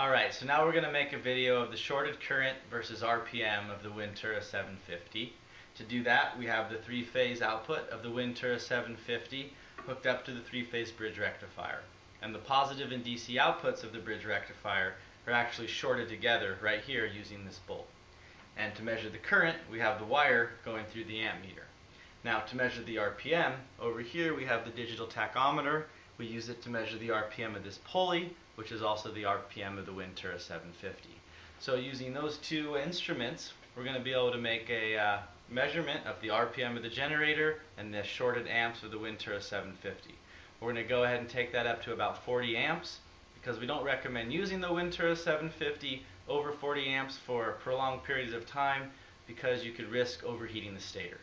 Alright, so now we're going to make a video of the shorted current versus RPM of the Windtura 750. To do that, we have the three-phase output of the Windtura 750 hooked up to the three-phase bridge rectifier. And the positive and DC outputs of the bridge rectifier are actually shorted together right here using this bolt. And to measure the current, we have the wire going through the ammeter. Now to measure the RPM, over here we have the digital tachometer. We use it to measure the RPM of this pulley, which is also the RPM of the Windtura 750. So using those two instruments, we're going to be able to make a measurement of the RPM of the generator and the shorted amps of the Windtura 750. We're going to go ahead and take that up to about 40 amps because we don't recommend using the Windtura 750 over 40 amps for prolonged periods of time because you could risk overheating the stator.